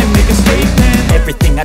and make a statement. Everything I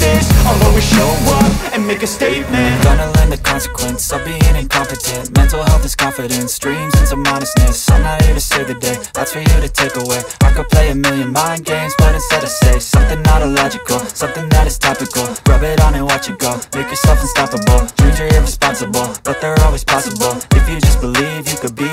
this, I'll always show up and make a statement. Gonna learn the consequence of being incompetent. Mental health is confidence, dreams and some modestness. I'm not here to save the day, that's for you to take away. I could play a million mind games, but instead I say something not illogical, something that is topical. Rub it on and watch it go, make yourself unstoppable. Dreams are irresponsible, but they're always possible. If you just believe, you could be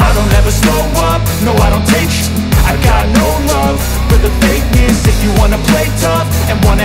I don't ever slow up, no I don't take shit. I've got no love for the fakeness. If you wanna play tough and wanna